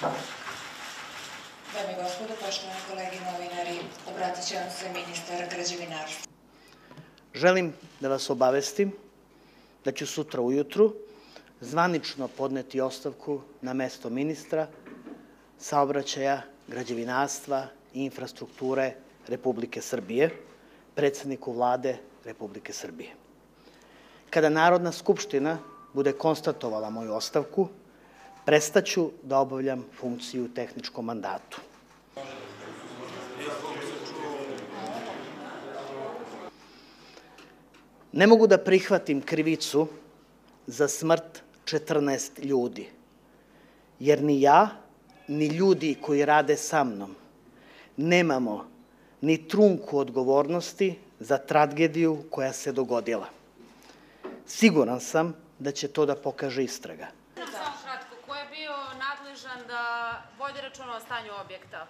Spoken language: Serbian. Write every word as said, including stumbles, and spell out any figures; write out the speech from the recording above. Dame i gospodo, poštovani kolegi novinari, obratit će vam se ministar građevinarstva. Želim da vas obavestim da ću sutra ujutru zvanično podneti ostavku na mesto ministra saobraćaja, građevinarstva i infrastrukture Republike Srbije, predsedniku vlade Republike Srbije. Kada Narodna skupština bude konstatovala moju ostavku, prestaću da obavljam funkciju u tehničkom mandatu. Ne mogu da prihvatim krivicu za smrt četrnaest ljudi, jer ni ja, ni ljudi koji rade sa mnom, nemamo ni trunku odgovornosti za tragediju koja se dogodila. Siguran sam da će to da pokaže istraga. Ko je bio nadležan da vodi računa o stanju objekta?